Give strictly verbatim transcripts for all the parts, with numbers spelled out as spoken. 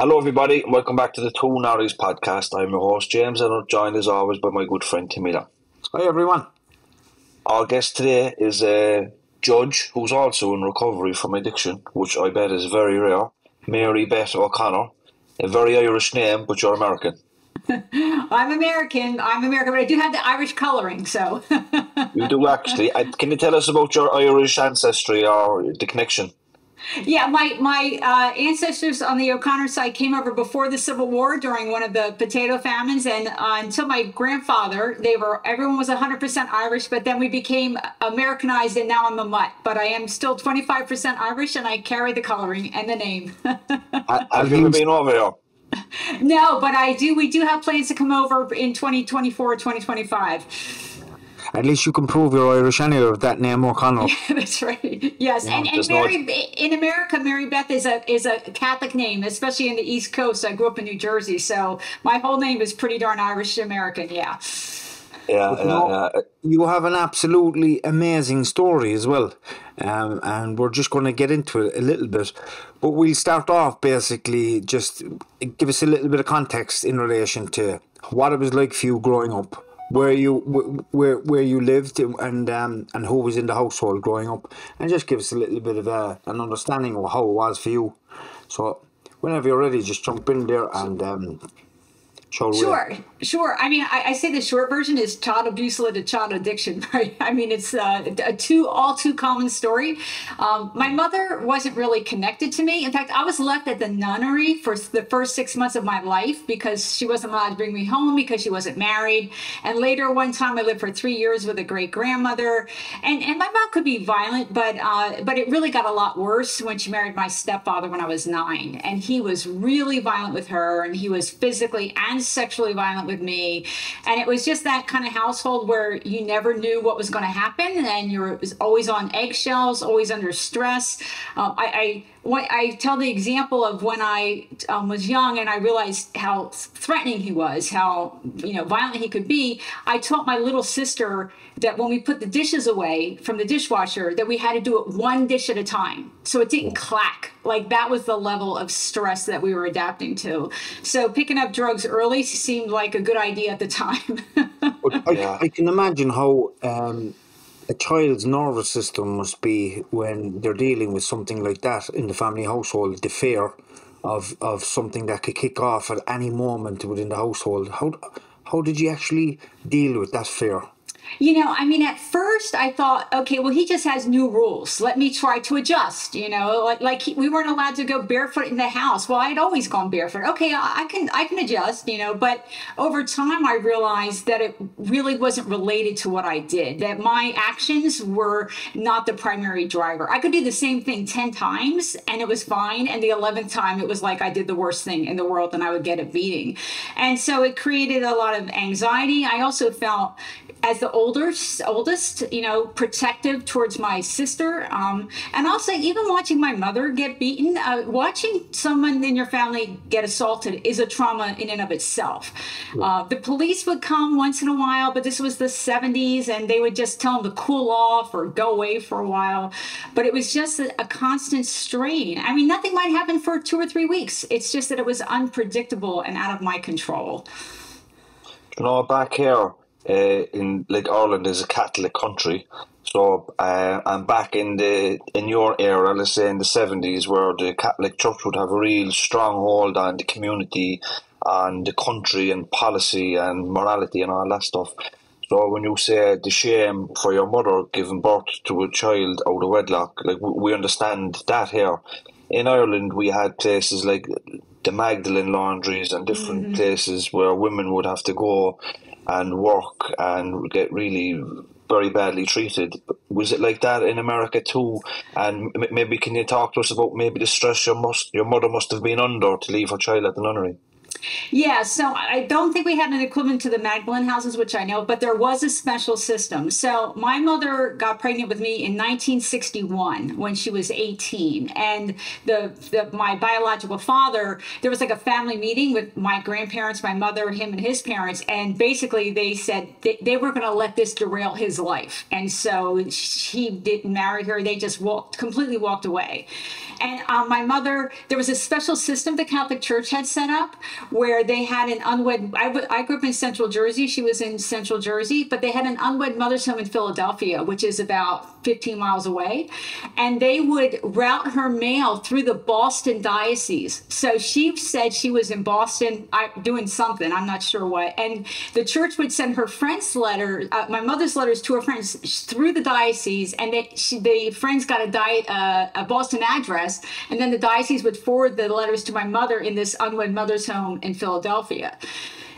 Hello everybody and welcome back to the Two Norries Podcast. I'm your host James and I'm joined as always by my good friend Timila. Hi everyone. Our guest today is a judge who's also in recovery from addiction, which I bet is very rare, Mary Beth O'Connor. A very Irish name, but you're American. I'm American, I'm American, but I do have the Irish colouring, so. You do actually. Can you tell us about your Irish ancestry or the connection? Yeah, my, my uh, ancestors on the O'Connor side came over before the Civil War during one of the potato famines. And uh, until my grandfather, they were everyone was one hundred percent Irish, but then we became Americanized and now I'm a mutt. But I am still twenty-five percent Irish and I carry the coloring and the name. Have you been over here? No, but I do. We do have plans to come over in twenty twenty-four, twenty twenty-five. At least you can prove you're Irish anyway with that name, O'Connor. Yeah, that's right. Yes, yeah, and, and Mary no... in America, Mary Beth is a is a Catholic name, especially in the East Coast. I grew up in New Jersey, so my whole name is pretty darn Irish American. Yeah. Yeah, yeah, no, yeah. You have an absolutely amazing story as well, um, and we're just going to get into it a little bit. But we'll start off basically just give us a little bit of context in relation to what it was like for you growing up. Where you where where you lived and um and who was in the household growing up, and just give us a little bit of a, an understanding of how it was for you. So whenever you're ready, just jump in there and um. Sure, sure, sure. I mean, I, I say the short version is child abuse led to child addiction, right? I mean, it's uh, a too, all too common story. Um, my mother wasn't really connected to me. In fact, I was left at the nunnery for the first six months of my life because she wasn't allowed to bring me home because she wasn't married. And later one time I lived for three years with a great grandmother. And, and my mom could be violent, but, uh, but it really got a lot worse when she married my stepfather when I was nine. And he was really violent with her and he was physically angry, sexually violent with me, and it was just that kind of household where you never knew what was going to happen and you're always on eggshells, always under stress. um, I, I I tell the example of when I um, was young and I realized how threatening he was, how you know violent he could be. I taught my little sister that when we put the dishes away from the dishwasher that we had to do it one dish at a time so it didn't clack. Like that was the level of stress that we were adapting to. So picking up drugs early seemed like a good idea at the time. I, I can imagine how um, a child's nervous system must be when they're dealing with something like that in the family household, the fear of, of something that could kick off at any moment within the household. How, how did you actually deal with that fear? You know, I mean, at first I thought, okay, well, he just has new rules. Let me try to adjust, you know, like, like he, we weren't allowed to go barefoot in the house. Well, I'd always gone barefoot. Okay, I can I can adjust, you know, but over time I realized that it really wasn't related to what I did, that my actions were not the primary driver. I could do the same thing ten times and it was fine. And the eleventh time it was like I did the worst thing in the world and I would get a beating. And so it created a lot of anxiety. I also felt as the older, oldest, you know, protective towards my sister. Um, and also even watching my mother get beaten, uh, watching someone in your family get assaulted is a trauma in and of itself. Yeah. Uh, the police would come once in a while, but this was the seventies and they would just tell them to cool off or go away for a while. But it was just a, a constant strain. I mean, nothing might happen for two or three weeks. It's just that it was unpredictable and out of my control. You know, back here, Uh, in like Ireland is a Catholic country, so uh, and back in the in your era, let's say in the seventies, where the Catholic Church would have a real stronghold on the community, and the country, and policy, and morality, and all that stuff. So when you say the shame for your mother giving birth to a child out of wedlock, like we understand that here. In Ireland, we had places like the Magdalene laundries and different mm-hmm. places where women would have to go and work and get really very badly treated. Was it like that in America too? And maybe can you talk to us about maybe the stress your, must, your mother must have been under to leave her child at the nunnery? Yeah, so I don't think we had an equivalent to the Magdalene houses, which I know, but there was a special system. So my mother got pregnant with me in nineteen sixty-one when she was eighteen. And the, the my biological father, there was like a family meeting with my grandparents, my mother, him and his parents. And basically they said they, they were going to let this derail his life. And so she didn't marry her. They just walked, completely walked away. And uh, my mother, there was a special system the Catholic Church had set up where they had an unwed, I, w I grew up in Central Jersey, she was in Central Jersey, but they had an unwed mother's home in Philadelphia, which is about fifteen miles away. And they would route her mail through the Boston diocese. So she said she was in Boston I, doing something, I'm not sure what. And the church would send her friends' letters, uh, my mother's letters to her friends through the diocese. And they, she, the friends got a, di uh, a Boston address. And then the diocese would forward the letters to my mother in this unwed mother's home in Philadelphia.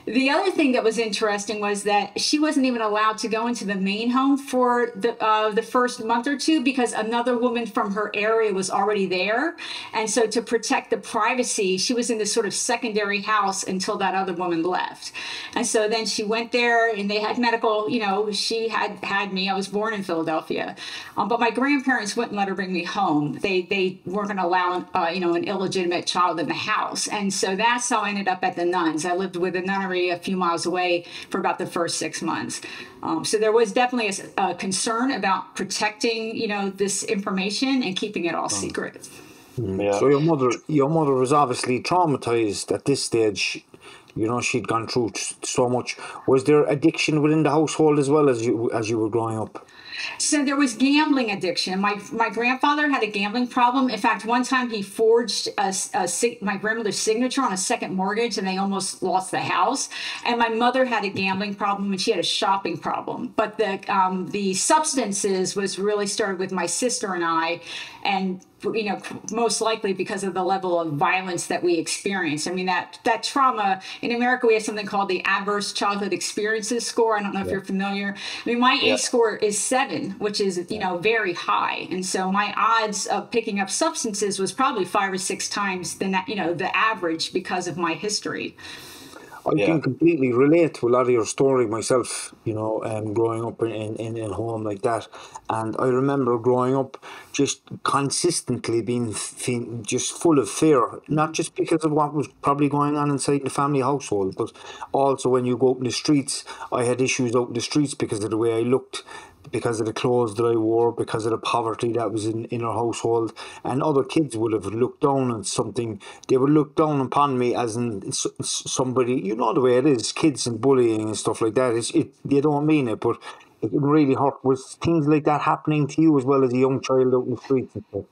The other thing that was interesting was that she wasn't even allowed to go into the main home for the, uh, the first month or two because another woman from her area was already there. And so to protect the privacy, she was in this sort of secondary house until that other woman left. And so then she went there and they had medical, you know, she had had me. I was born in Philadelphia. Um, but my grandparents wouldn't let her bring me home. They, they weren't going to allow, uh, you know, an illegitimate child in the house. And so that's how I ended up at the nuns. I lived with a nun a few miles away for about the first six months. Um, so there was definitely a, a concern about protecting, you know, this information and keeping it all mm. secret. Mm. Yeah. So your mother, your mother was obviously traumatized at this stage. You know, she'd gone through so much. Was there addiction within the household as well as you as you were growing up? So there was gambling addiction. My my grandfather had a gambling problem. In fact, one time he forged a, a, my grandmother's signature on a second mortgage, and they almost lost the house. And my mother had a gambling problem, and she had a shopping problem. But the um, the substances was really started with my sister and I, and you know, most likely because of the level of violence that we experienced. I mean, that that trauma in America, we have something called the Adverse Childhood Experiences Score. I don't know yeah. if you're familiar. I mean, my yeah. A C E score is seven, which is, you yeah. know, very high. And so my odds of picking up substances was probably five or six times the, you know, the average because of my history. I yeah. can completely relate to a lot of your story myself, you know, um, growing up in, in, in a home like that. And I remember growing up just consistently being just full of fear, not just because of what was probably going on inside the family household, but also when you go out in the streets, I had issues out in the streets because of the way I looked, because of the clothes that I wore, because of the poverty that was in, in our household. And other kids would have looked down on something. They would look down upon me as in somebody, you know the way it is, kids and bullying and stuff like that. It's, it, they don't mean it, but it really hurt. Was things like that happening to you as well as a young child out in the streets and stuff?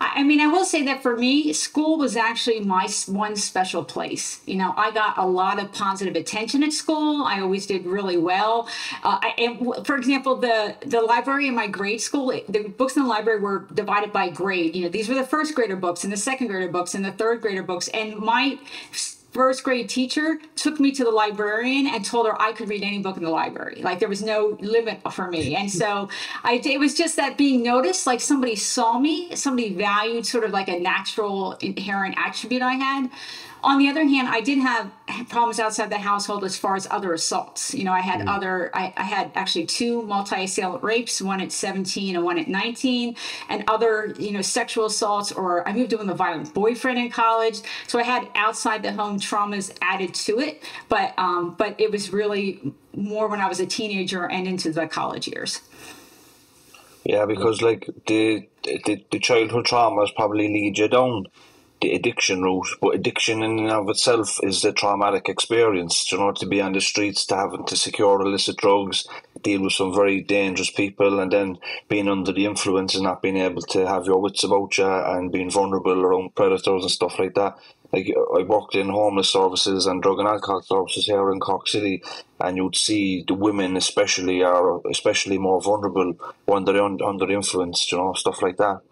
I mean, I will say that for me, school was actually my one special place. You know, I got a lot of positive attention at school. I always did really well. Uh, I, and for example, the, the library in my grade school, the books in the library were divided by grade. You know, these were the first grader books and the second grader books and the third grader books. And my first grade teacher took me to the librarian and told her I could read any book in the library. Like there was no limit for me. And so I, it was just that being noticed, like somebody saw me, somebody valued sort of like a natural inherent attribute I had. On the other hand, I did have problems outside the household as far as other assaults. You know, I had mm. other, I, I had actually two multi-assailant rapes, one at seventeen and one at nineteen, and other, you know, sexual assaults, or I moved in with a violent boyfriend in college. So I had outside the home traumas added to it, but, um, but it was really more when I was a teenager and into the college years. Yeah, because like the, the, the childhood traumas probably lead you down the addiction route, but addiction in and of itself is a traumatic experience. You know, to be on the streets, to having to secure illicit drugs, deal with some very dangerous people, and then being under the influence and not being able to have your wits about you and being vulnerable around predators and stuff like that. Like, I worked in homeless services and drug and alcohol services here in Cork City, and you'd see the women especially are especially more vulnerable when they're under the influence, you know, stuff like that.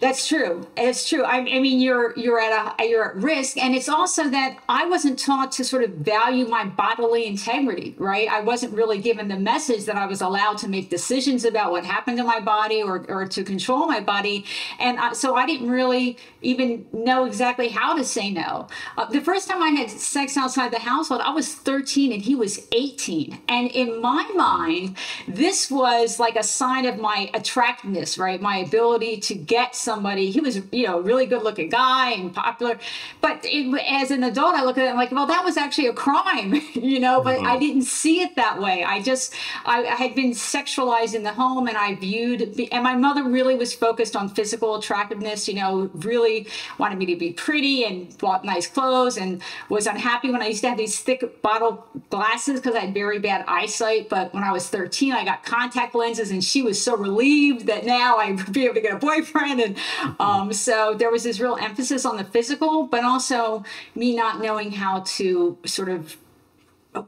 That's true. It's true. I, I mean, you're you're at a you're at risk, and it's also that I wasn't taught to sort of value my bodily integrity, right? I wasn't really given the message that I was allowed to make decisions about what happened to my body or or to control my body, and I, so I didn't really even know exactly how to say no. Uh, the first time I had sex outside the household, I was thirteen and he was eighteen, and in my mind, this was like a sign of my attractiveness, right? My ability to get somebody. He was, you know, a really good looking guy and popular, but it, as an adult, I look at it and I'm like, well, that was actually a crime, you know, but mm-hmm. I didn't see it that way. I just, I, I had been sexualized in the home, and I viewed, and my mother really was focused on physical attractiveness, you know, really wanted me to be pretty and bought nice clothes, and was unhappy when I used to have these thick bottle glasses because I had very bad eyesight. But when I was thirteen, I got contact lenses, and she was so relieved that now I'd be able to get a boyfriend. And um, so there was this real emphasis on the physical, but also me not knowing how to sort of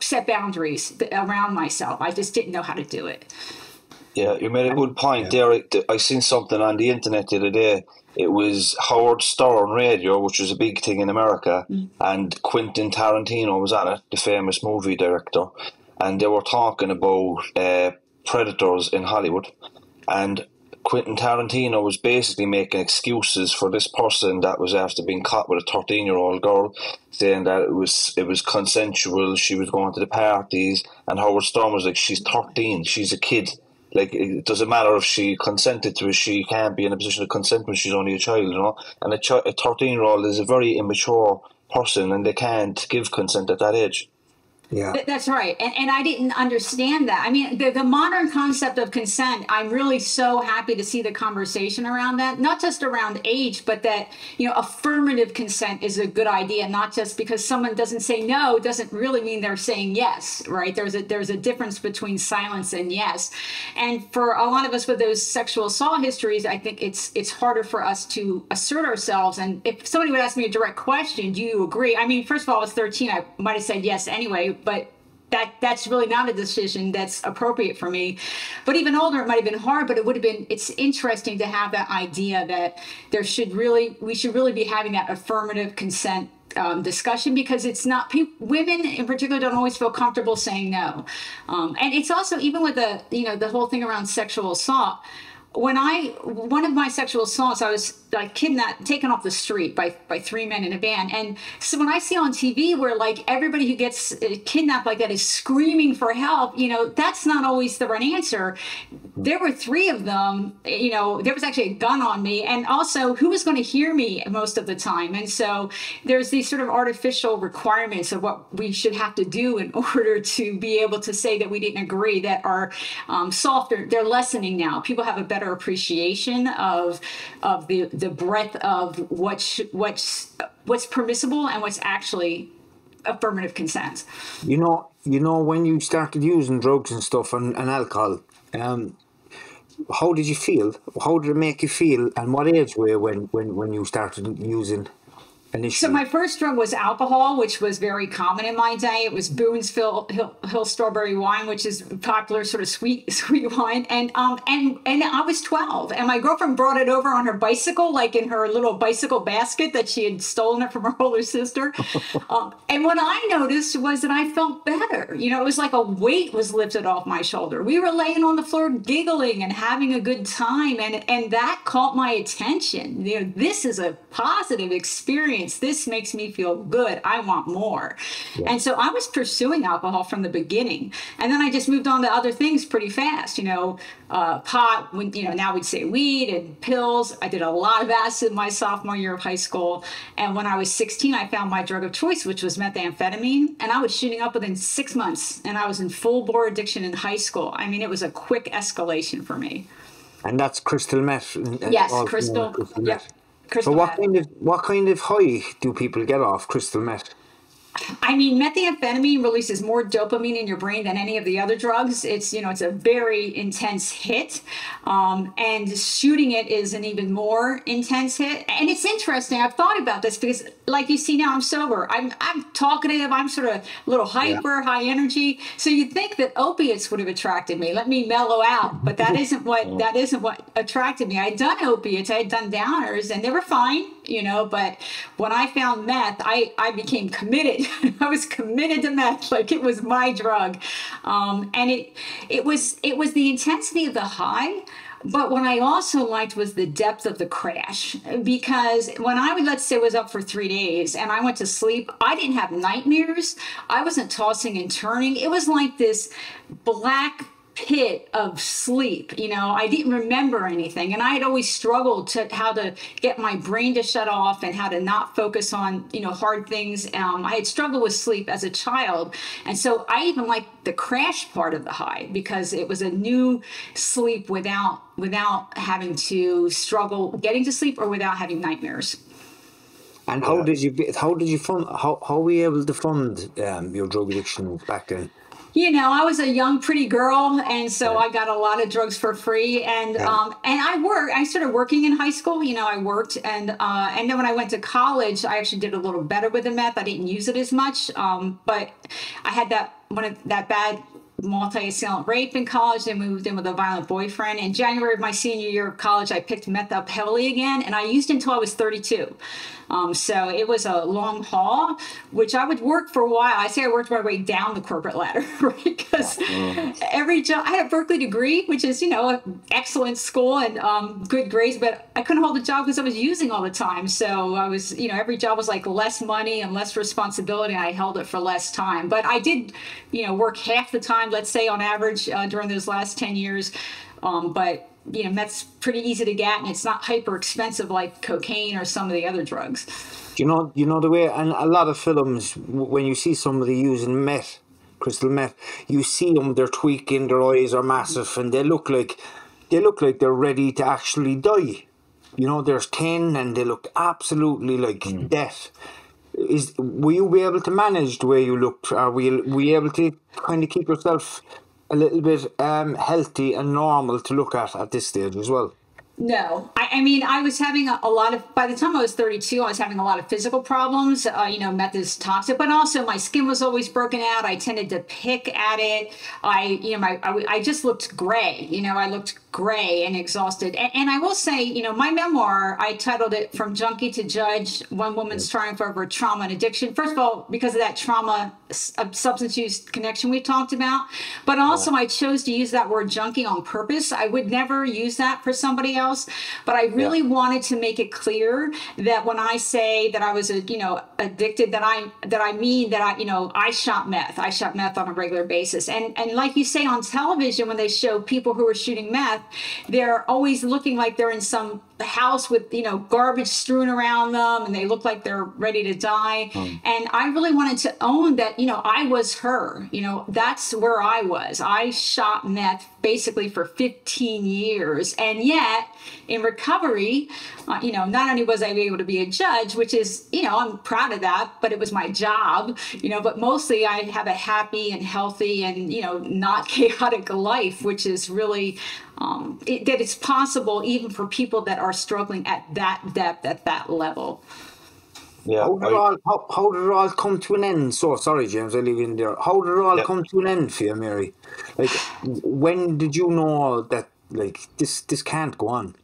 set boundaries around myself. I just didn't know how to do it. Yeah, you made a good point there. I seen something on the internet the other day. It was Howard Stern Radio, which was a big thing in America, mm-hmm. and Quentin Tarantino was on it, the famous movie director, and they were talking about uh, predators in Hollywood, and Quentin Tarantino was basically making excuses for this person that was after being caught with a thirteen-year-old girl, saying that it was it was consensual, she was going to the parties, and Howard Stern was like, she's thirteen, she's a kid. Like, it doesn't matter if she consented to it, she can't be in a position to consent when she's only a child, you know? And a thirteen-year-old is a very immature person, and they can't give consent at that age. Yeah, that's right. And, and I didn't understand that. I mean, the, the modern concept of consent, I'm really so happy to see the conversation around that, not just around age, but that, you know, affirmative consent is a good idea, not just because someone doesn't say no doesn't really mean they're saying yes, right? There's a there's a difference between silence and yes. And for a lot of us with those sexual assault histories, I think it's it's harder for us to assert ourselves. And if somebody would ask me a direct question, do you agree? I mean, first of all, I was thirteen. I might have said yes anyway. But that that's really not a decision that's appropriate for me. But even older, it might have been hard, but it would have been, it's interesting to have that idea that there should really, we should really be having that affirmative consent um, discussion, because it's not, pe women in particular don't always feel comfortable saying no. Um, and it's also, even with the, you know, the whole thing around sexual assault, when I, one of my sexual assaults, I was like kidnapped, taken off the street by, by three men in a van. And so when I see on T V where like everybody who gets kidnapped like that is screaming for help, you know, that's not always the right answer. There were three of them, you know, there was actually a gun on me, and also who was going to hear me most of the time. And so there's these sort of artificial requirements of what we should have to do in order to be able to say that we didn't agree, that are um, softer. They're lessening now. People have a better appreciation of of the the breadth of what sh what's what's permissible and what's actually affirmative consent. You know, you know when you started using drugs and stuff and, and alcohol, um, how did you feel? How did it make you feel? And what age were you when when when you started using? So my first drug was alcohol, which was very common in my day. It was Boone's Hill, Hill, Hill strawberry wine, which is popular sort of sweet sweet wine. And um and and I was twelve, and my girlfriend brought it over on her bicycle, like in her little bicycle basket that she had stolen it from her older sister. um, and what I noticed was that I felt better. You know, it was like a weight was lifted off my shoulder. We were laying on the floor giggling and having a good time, and and that caught my attention. You know, this is a positive experience. This makes me feel good. I want more. Yeah. And so I was pursuing alcohol from the beginning. And then I just moved on to other things pretty fast. You know, uh, pot, when, you know, now we'd say weed, and pills. I did a lot of acid my sophomore year of high school. And when I was sixteen, I found my drug of choice, which was methamphetamine. And I was shooting up within six months. And I was in full bore addiction in high school. I mean, it was a quick escalation for me. And that's crystal meth. Yes, all, crystal, you know, crystal meth. Yeah. Crystal so what meth. kind of what kind of high do people get off crystal meth? I mean, methamphetamine releases more dopamine in your brain than any of the other drugs. It's, you know, it's a very intense hit. Um, and shooting it is an even more intense hit. And it's interesting. I've thought about this because, like you see now, I'm sober. I'm, I'm talkative. I'm sort of a little hyper, yeah. high energy. So you'd think that opiates would have attracted me. Let me mellow out. But that isn't what, that isn't what attracted me. I'd done opiates. I had done downers and they were fine, you know, but when I found meth, I, I became committed. I was committed to meth, like it was my drug. Um, and it, it was, it was the intensity of the high. But what I also liked was the depth of the crash, because when I would, let's say, was up for three days and I went to sleep, I didn't have nightmares. I wasn't tossing and turning. It was like this black pit of sleep. You know, I didn't remember anything. And I had always struggled to how to get my brain to shut off and how to not focus on, you know, hard things. Um, I had struggled with sleep as a child. And so I even liked the crash part of the high because it was a new sleep without, without having to struggle getting to sleep or without having nightmares. And how did you, how did you fund, how, how were you able to fund um, your drug addiction back then? You know, I was a young, pretty girl, and so I got a lot of drugs for free. And um, and I worked. I started working in high school. You know, I worked, and uh, and then when I went to college, I actually did a little better with the meth. I didn't use it as much, um, but I had that one of that bad multi-assailant rape in college, then moved in with a violent boyfriend. In January of my senior year of college, I picked meth up heavily again, and I used it until I was thirty-two. Um, so it was a long haul, which I would work for a while. I say I worked my way down the corporate ladder, right? Because mm. every job, I had a Berkeley degree, which is, you know, an excellent school and um, good grades, but I couldn't hold a job because I was using all the time. So I was, you know, every job was like less money and less responsibility. And I held it for less time, but I did, you know, work half the time, let's say on average uh, during those last ten years. Um, but you know, meth's pretty easy to get, and it's not hyper expensive like cocaine or some of the other drugs. You know, you know the way, and a lot of films, when you see somebody using meth, crystal meth, you see them, they're tweaking, their eyes are massive, and they look like, they look like they're ready to actually die. You know, there's ten, and they look absolutely like mm. death. Is will you be able to manage the way you look? Are we were you able to kind of keep yourself a little bit um, healthy and normal to look at at this stage as well? No, I, I mean, I was having a, a lot of, by the time I was thirty-two, I was having a lot of physical problems. Uh, you know, meth is toxic, but also my skin was always broken out. I tended to pick at it. I, you know, my, I, I just looked gray, you know, I looked gray and exhausted. And, and I will say, you know, my memoir, I titled it From Junkie to Judge, One Woman's Triumph Over Trauma and Addiction. First of all, because of that trauma substance use connection we talked about, but also I chose to use that word junkie on purpose. I would never use that for somebody else. Else. But I really yeah. wanted to make it clear that when I say that I was, a, you know, addicted, that I that I mean that I, you know, I shot meth. I shot meth on a regular basis. And and like you say on television, when they show people who are shooting meth, they're always looking like they're in some house with, you know, garbage strewn around them, and they look like they're ready to die. Mm. And I really wanted to own that, you know, I was her. You know, that's where I was. I shot meth basically for fifteen years, and yet. In recovery, uh, you know, not only was I able to be a judge, which is, you know, I'm proud of that, but it was my job, you know, but mostly I have a happy and healthy and, you know, not chaotic life, which is really um, it, that it's possible even for people that are struggling at that depth, at that level. Yeah. How did, I, it, all, how, how did it all come to an end? So sorry, James, I leave you in there. How did it all yeah. come to an end for you, Mary? Like, when did you know that? Like this, this can't go on.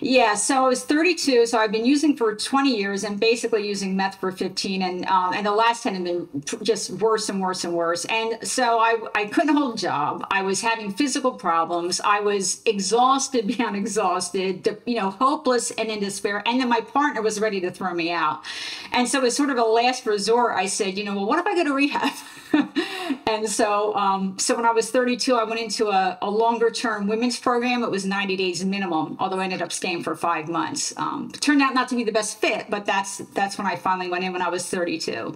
Yeah, so I was thirty-two, so I've been using for twenty years and basically using meth for fifteen, and um, and the last ten had been just worse and worse and worse. And so I, I couldn't hold a job. I was having physical problems. I was exhausted, beyond exhausted, you know, hopeless and in despair. And then my partner was ready to throw me out. And so as sort of a last resort, I said, you know, well, what if I go to rehab? And so um, so when I was thirty-two, I went into a, a longer-term women's program. It was ninety days minimum, although I ended up staying for five months. Um, turned out not to be the best fit, but that's that's when I finally went in when I was thirty-two.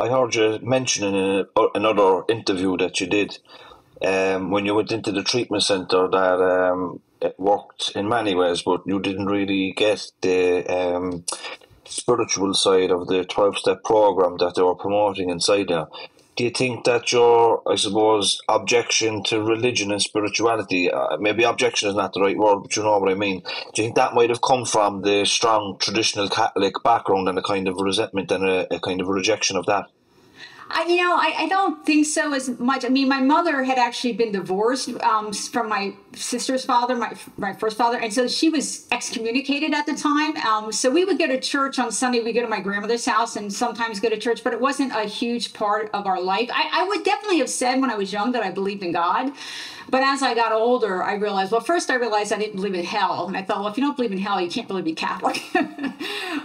I heard you mention in a, another interview that you did um, when you went into the treatment center that um, it worked in many ways, but you didn't really get the um, spiritual side of the twelve-step program that they were promoting inside there. Do you think that your, I suppose, objection to religion and spirituality, uh, maybe objection is not the right word, but you know what I mean, do you think that might have come from the strong traditional Catholic background and a kind of resentment and a, a kind of rejection of that? I, you know, I, I don't think so as much. I mean, my mother had actually been divorced um, from my sister's father, my my first father, and so she was excommunicated at the time. Um, so we would go to church on Sunday. We go to my grandmother's house and sometimes go to church, but it wasn't a huge part of our life. I, I would definitely have said when I was young that I believed in God. But as I got older, I realized, well, first I realized I didn't believe in hell. And I thought, well, if you don't believe in hell, you can't really be Catholic.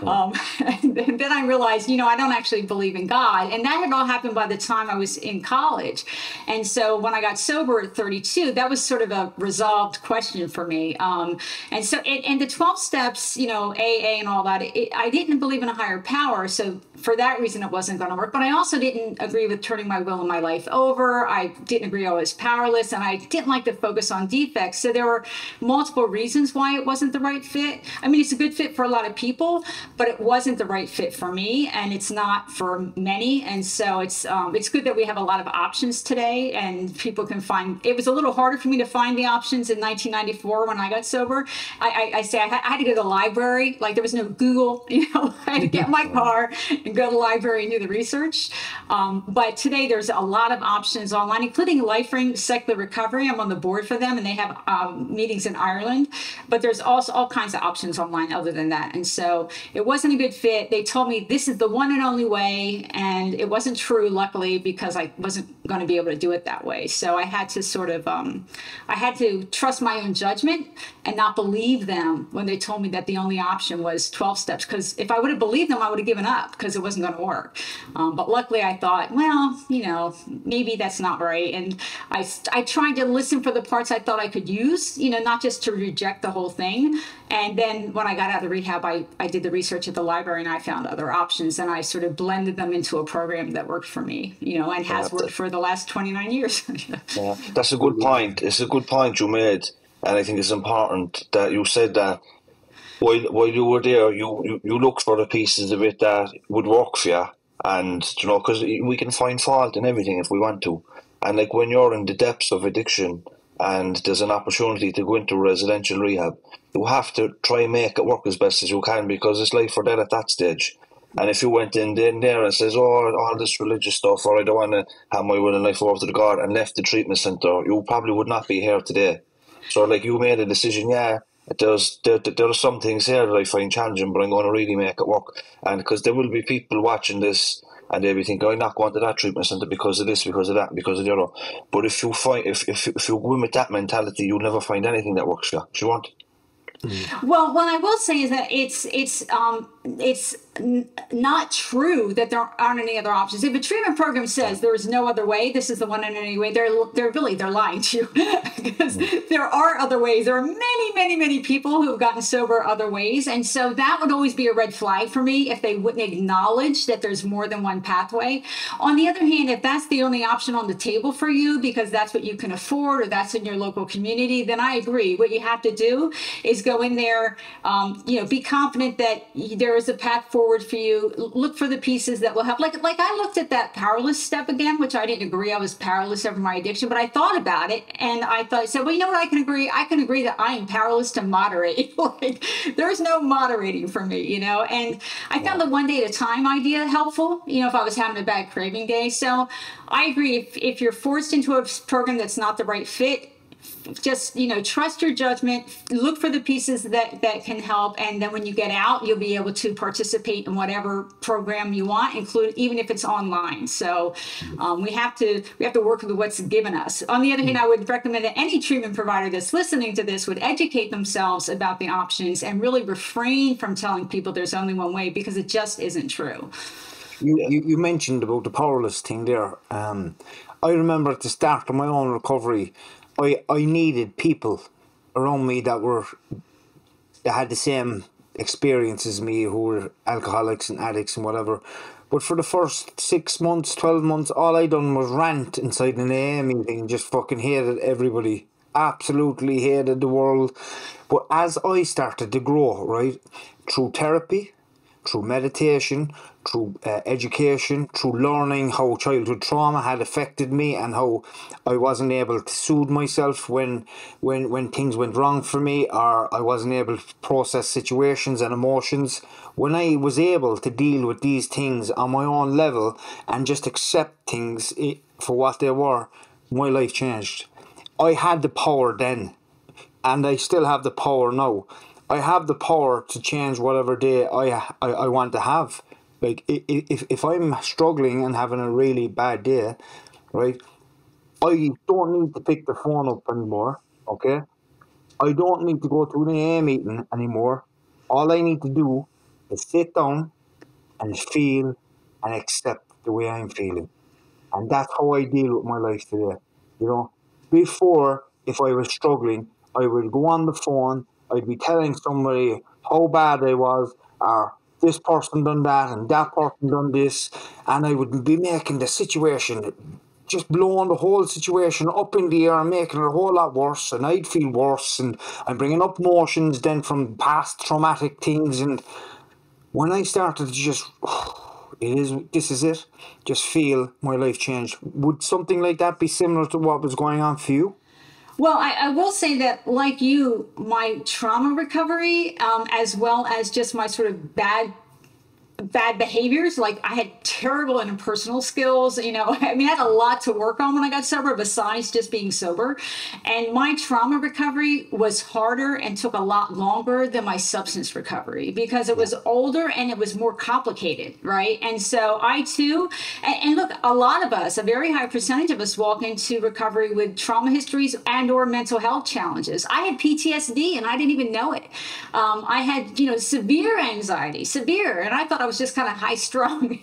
um, and then I realized, you know, I don't actually believe in God. And that had all happened by the time I was in college. And so when I got sober at thirty-two, that was sort of a resolved question for me. Um, and so, and, and the twelve steps, you know, A A and all that, it, I didn't believe in a higher power. So for that reason, it wasn't going to work. But I also didn't agree with turning my will and my life over. I didn't agree I was powerless. And I didn't like to focus on defects. So there were multiple reasons why it wasn't the right fit. I mean, it's a good fit for a lot of people, but it wasn't the right fit for me, and it's not for many. And so it's um, it's good that we have a lot of options today, and people can find. It was a little harder for me to find the options in nineteen ninety-four when I got sober. I, I, I say I had, I had to go to the library. Like there was no Google, you know. I had to get my car and go to the library and do the research. Um, but today there's a lot of options online, including LifeRing Secular Recovery. I'm on the board for them, and they have um, meetings in Ireland, but there's also all kinds of options online other than that. And so it wasn't a good fit. They told me this is the one and only way, and it wasn't true, luckily, because I wasn't going to be able to do it that way. So I had to sort of, um, I had to trust my own judgment and not believe them when they told me that the only option was twelve steps, because if I would have believed them, I would have given up because it wasn't going to work. Um, but luckily I thought, well, you know, maybe that's not right. And I, I tried to listen for the parts I thought I could use, you know, not just to reject the whole thing. And then when I got out of rehab, I, I did the research at the library and I found other options, and I sort of blended them into a program that worked for me, you know, and has worked for the last twenty-nine years. Yeah, that's a good point. It's a good point you made. And I think it's important that you said that while, while you were there, you, you, you looked for the pieces of it that would work for you. And, you know, because we can find fault in everything if we want to. And like when you're in the depths of addiction and there's an opportunity to go into residential rehab, you have to try and make it work as best as you can, because it's life or death at that stage. And if you went in there and says, oh, all this religious stuff, or I don't want to have my will and life over to God, and left the treatment centre, you probably would not be here today. So like you made a decision, yeah, there's, there, there are some things here that I find challenging, but I'm going to really make it work. And because there will be people watching this, and they'll be thinking, I'm not going to that treatment centre because of this, because of that, because of the other. But if you find, if, if, if you go in with that mentality, you'll never find anything that works for you. Do you want? Mm-hmm. Well, what I will say is that it's it's um, it's n not true that there aren't any other options. If a treatment program says there is no other way, this is the one and only way, they're they're really they're lying to you, because mm-hmm. there are other ways. There are many, many, many people who have gotten sober other ways, and so that would always be a red flag for me if they wouldn't acknowledge that there's more than one pathway. On the other hand, if that's the only option on the table for you because that's what you can afford or that's in your local community, then I agree. What you have to do is go. Go in there, um, you know, be confident that there is a path forward for you. Look for the pieces that will help. Like, like I looked at that powerless step again, which I didn't agree. I was powerless over my addiction, but I thought about it and I thought, I said, well, you know what? I can agree. I can agree that I am powerless to moderate. Like, there's no moderating for me, you know. And I found the one day at a time idea helpful. You know, if I was having a bad craving day, so I agree. If if you're forced into a program that's not the right fit, just, you know, trust your judgment, look for the pieces that, that can help. And then when you get out, you'll be able to participate in whatever program you want, include, even if it's online. So um, we have to we have to work with what's given us. On the other hand, I would recommend that any treatment provider that's listening to this would educate themselves about the options and really refrain from telling people there's only one way, because it just isn't true. You, you, you mentioned about the powerless thing there. Um, I remember at the start of my own recovery, I, I needed people around me that were that had the same experience as me, who were alcoholics and addicts and whatever. But for the first six months, twelve months, all I done was rant inside an A A meeting, just fucking hated everybody. Absolutely hated the world. But as I started to grow, right, through therapy, through meditation, through uh, education, through learning how childhood trauma had affected me and how I wasn't able to soothe myself when when when things went wrong for me, or I wasn't able to process situations and emotions. When I was able to deal with these things on my own level and just accept things for what they were, my life changed. I had the power then, and I still have the power now. I have the power to change whatever day I I, I want to have. Like, if, if I'm struggling and having a really bad day, right, I don't need to pick the phone up anymore, okay? I don't need to go to an A A meeting anymore. All I need to do is sit down and feel and accept the way I'm feeling. And that's how I deal with my life today, you know? Before, if I was struggling, I would go on the phone, I'd be telling somebody how bad I was, or this person done that and that person done this, and I would be making the situation, just blowing the whole situation up in the air and making it a whole lot worse, and I'd feel worse, and I'm bringing up emotions then from past traumatic things. And when I started to just, it is, this is it, just feel, my life changed. Would something like that be similar to what was going on for you? Well, I, I will say that, like you, my trauma recovery, um, as well as just my sort of bad, bad behaviors, like I had terrible interpersonal skills, you know, I mean, I had a lot to work on when I got sober, besides just being sober. And my trauma recovery was harder and took a lot longer than my substance recovery, because it was older and it was more complicated, right? And so I too, and, and look, a lot of us, a very high percentage of us walk into recovery with trauma histories and or mental health challenges. I had P T S D and I didn't even know it. Um, I had, you know, severe anxiety, severe, and I thought I was just kind of high strung.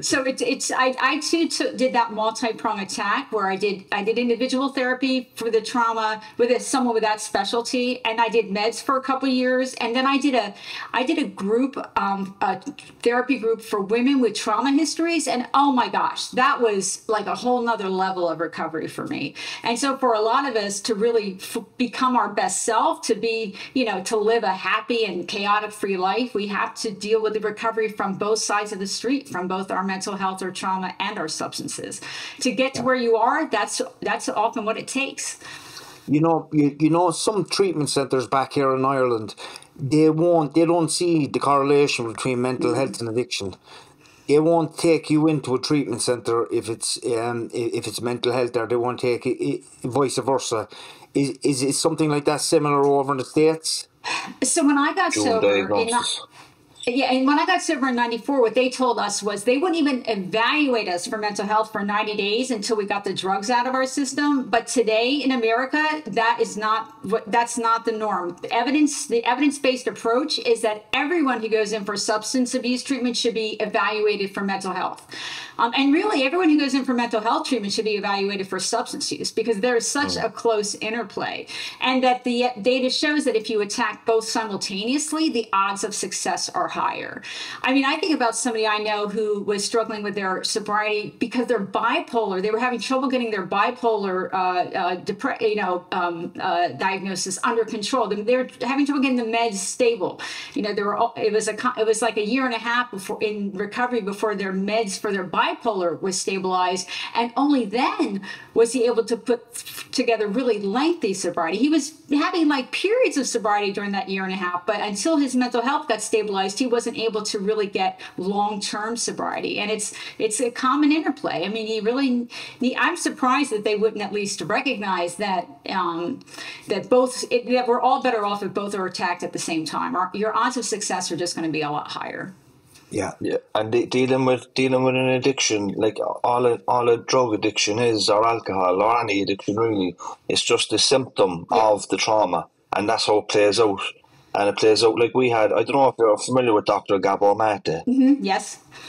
So it's, it's, I, I too took, did that multi-prong attack where I did, I did individual therapy for the trauma with a, someone with that specialty. And I did meds for a couple of years. And then I did a, I did a group, um, a therapy group for women with trauma histories. And oh my gosh, that was like a whole nother level of recovery for me. And so for a lot of us to really f become our best self, to be, you know, to live a happy and chaotic free life, we have to deal with the recovery from both sides of the street, from both our mental health or trauma and our substances. To get to where you are, that's that's often what it takes. You know, you, you know, some treatment centers back here in Ireland, they won't, they don't see the correlation between mental mm-hmm. health and addiction. They won't take you into a treatment center if it's um if it's mental health, or they won't take it, vice versa. Is is it something like that similar over in the States? So when I got sober, Yeah, and when I got sober in ninety-four, what they told us was they wouldn't even evaluate us for mental health for ninety days until we got the drugs out of our system. But today in America, that is not what, that's not the norm. The evidence, the evidence-based approach is that everyone who goes in for substance abuse treatment should be evaluated for mental health. Um, and really, everyone who goes in for mental health treatment should be evaluated for substance use, because there is such a close interplay. And that the data shows that if you attack both simultaneously, the odds of success are higher. I mean, I think about somebody I know who was struggling with their sobriety because they're bipolar. They were having trouble getting their bipolar uh, uh, depre you know, um, uh, diagnosis under control. They were having trouble getting the meds stable. You know, they were, it, was a, it was like a year and a half before in recovery before their meds for their bipolar bipolar was stabilized, and only then was he able to put together really lengthy sobriety. He was having like periods of sobriety during that year and a half, but until his mental health got stabilized, he wasn't able to really get long-term sobriety. And it's it's a common interplay. I mean, he really, he, I'm surprised that they wouldn't at least recognize that um, that both it, that we're all better off if both are attacked at the same time. Our, your odds of success are just going to be a lot higher. Yeah, yeah, and de dealing with dealing with an addiction, like all a, all a drug addiction is, or alcohol, or any addiction really, it's just a symptom yeah. of the trauma, and that's how it plays out. And it plays out like we had. I don't know if you're familiar with Doctor Gabor Mate. Mm-hmm, yes.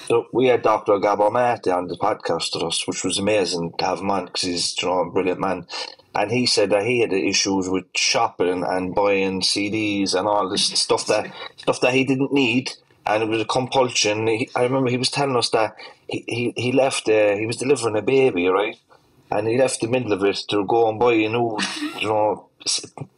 So we had Doctor Gabor Mate on the podcast with us, which was amazing to have him on, because he's, you know, a brilliant man. And he said that he had issues with shopping and buying C Ds and all this stuff that stuff that he didn't need. And it was a compulsion. He, I remember he was telling us that he, he, he left, uh, he was delivering a baby, right? and he left the middle of it to go and buy a new, you know,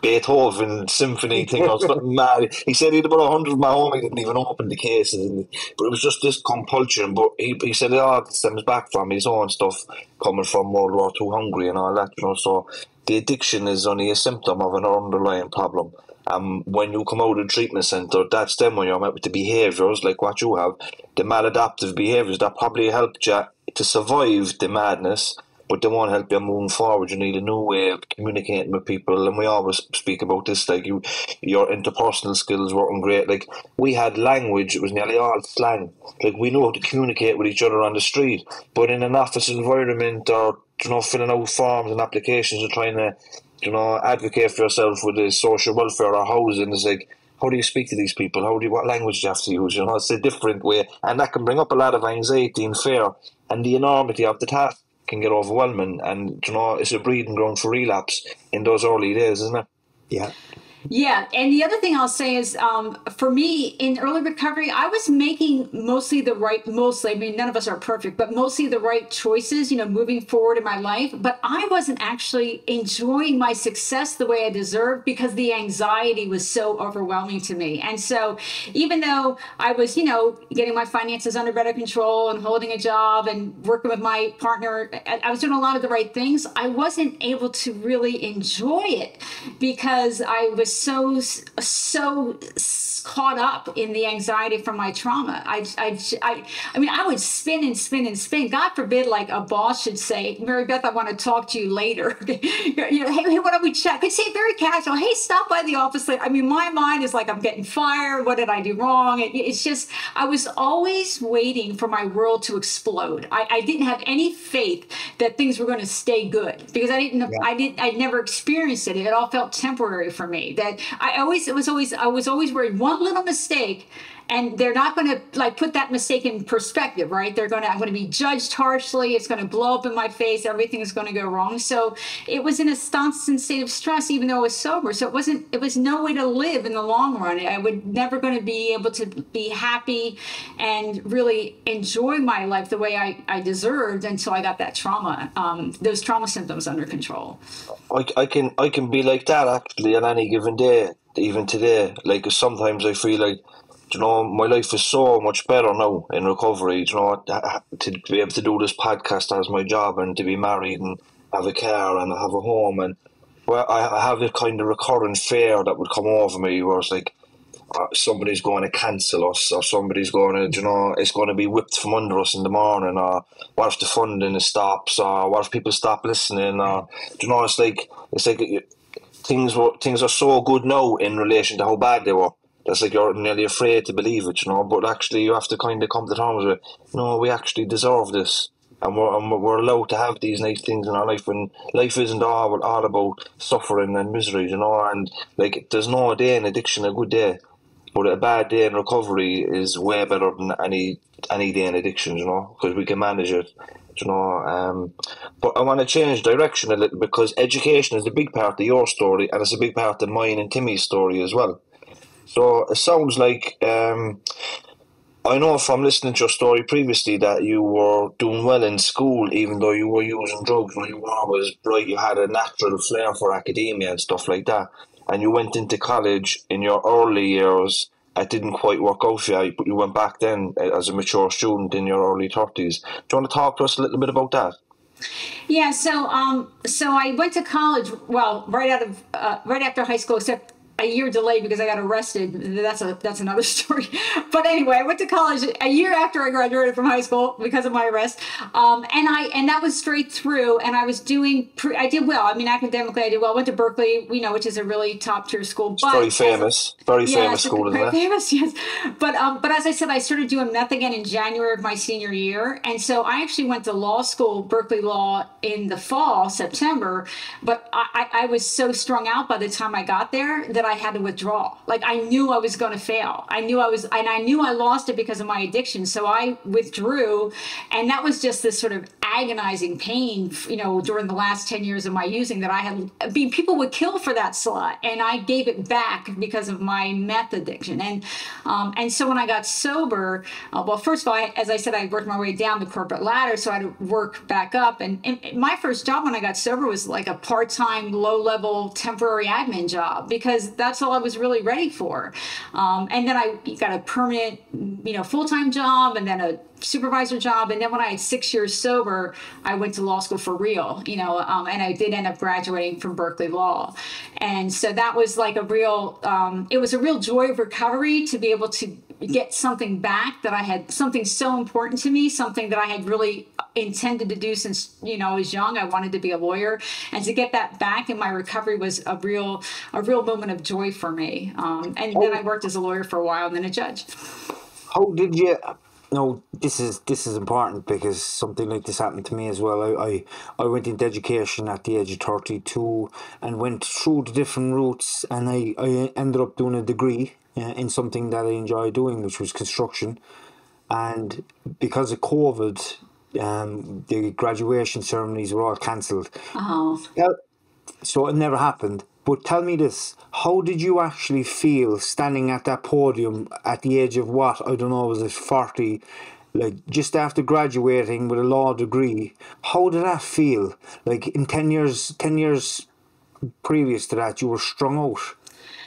Beethoven symphony thing or something mad. He said he'd about a hundred of my home. He didn't even open the cases, and, but it was just this compulsion. But he, he said it all stems back from his own stuff coming from World War Two Hungary and all that, you know. So the addiction is only a symptom of an underlying problem. Um, when you come out of the treatment centre, that's then when you're met with the behaviours, like what you have, the maladaptive behaviours that probably helped you to survive the madness, but they won't help you moving forward. You need a new way of communicating with people, and we always speak about this, like you, your interpersonal skills weren't great. Like, we had language, it was nearly all slang. Like, we knew how to communicate with each other on the street, but in an office environment or, you know, filling out forms and applications or trying to, you know, advocate for yourself with the social welfare or housing, it's like, how do you speak to these people? How do you, what language do you have to use? You know, it's a different way, and that can bring up a lot of anxiety and fear, and the enormity of the task can get overwhelming, and, you know, it's a breeding ground for relapse in those early days, isn't it? Yeah. Yeah, and the other thing I'll say is, um, for me, in early recovery, I was making mostly the right, mostly, I mean, none of us are perfect, but mostly the right choices, you know, moving forward in my life, but I wasn't actually enjoying my success the way I deserved because the anxiety was so overwhelming to me. And so even though I was, you know, getting my finances under better control and holding a job and working with my partner, I was doing a lot of the right things, I wasn't able to really enjoy it because I was so so caught up in the anxiety from my trauma. I, I, I, I mean, I would spin and spin and spin. God forbid, like a boss should say, Mary Beth, I want to talk to you later. You know, hey, why don't we chat? Could say very casual, hey, stop by the office later. I mean, my mind is like, I'm getting fired. What did I do wrong? It, it's just, I was always waiting for my world to explode. I, I didn't have any faith that things were going to stay good because I didn't, yeah. I didn't, I'd never experienced it. It all felt temporary for me. That I always, it was always, I was always worried one little mistake and they're not going to like put that mistake in perspective, right? They're going to, I'm going to be judged harshly. It's going to blow up in my face. Everything is going to go wrong. So it was in a constant state of stress, even though I was sober. So it wasn't, it was no way to live in the long run. I would never going to be able to be happy and really enjoy my life the way I, I deserved until I got that trauma, um, those trauma symptoms under control. I, I can, I can be like that actually on any given day, even today. Like sometimes I feel like, you know, my life is so much better now in recovery, you know, to be able to do this podcast as my job and to be married and have a car and have a home. And well, I have this kind of recurrent fear that would come over me where it's like, uh, somebody's going to cancel us or somebody's going to, you know, it's going to be whipped from under us in the morning, or what if the funding stops, or what if people stop listening, or, you know, it's like, it's like things were, things are so good now in relation to how bad they were. That's like you're nearly afraid to believe it, you know, but actually you have to kind of come to terms with, no, we actually deserve this. And we're, and we're allowed to have these nice things in our life, and life isn't all, all about suffering and misery, you know, and like there's no day in addiction a good day, but a bad day in recovery is way better than any any day in addiction, you know, because we can manage it, you know. Um, but I want to change direction a little because education is a big part of your story and it's a big part of mine and Timmy's story as well. So it sounds like, um, I know from listening to your story previously that you were doing well in school, even though you were using drugs, when you were always bright, you had a natural flair for academia and stuff like that. And you went into college in your early years. It didn't quite work out for you, but you went back then as a mature student in your early thirties. Do you want to talk to us a little bit about that? Yeah, so um, so I went to college, well, right out of uh, right after high school, except a year delayed because I got arrested. That's a that's another story. But anyway, I went to college a year after I graduated from high school because of my arrest. Um, and I and that was straight through. And I was doing pre, I did well. I mean, academically, I did well. I went to Berkeley, you know, which is a really top tier school. But very famous, as, very yeah, famous school, isn't it? Very famous, yes. But um, but as I said, I started doing meth again in January of my senior year, and so I actually went to law school, Berkeley Law, in the fall, September. But I I was so strung out by the time I got there that I I had to withdraw. Like I knew I was going to fail. I knew I was, and I knew I lost it because of my addiction. So I withdrew, and that was just this sort of agonizing pain, you know, during the last ten years of my using that I had, I mean, people would kill for that slot, and I gave it back because of my meth addiction. And um, and so when I got sober, uh, well, first of all, I, as I said, I worked my way down the corporate ladder, so I had to work back up. And, and my first job when I got sober was like a part-time, low-level, temporary admin job, because that's all I was really ready for. Um, and then I got a permanent, you know, full-time job, and then a supervisor job. And then when I had six years sober, I went to law school for real, you know, um, and I did end up graduating from Berkeley Law. And so that was like a real, um, it was a real joy of recovery to be able to get something back that I had, something so important to me, something that I had really intended to do since, you know, I was young. I wanted to be a lawyer, and to get that back in my recovery was a real, a real moment of joy for me. Um, and oh. then I worked as a lawyer for a while and then a judge. How did you... No, this is this is important, because something like this happened to me as well. I, I, I went into education at the age of thirty-two and went through the different routes, and I, I ended up doing a degree uh, in something that I enjoy doing, which was construction. And because of COVID, um, the graduation ceremonies were all cancelled. Oh. So it never happened. But tell me this, how did you actually feel standing at that podium at the age of what, I don't know, was it forty, like just after graduating with a law degree? How did that feel? Like in ten years, ten years previous to that, you were strung out.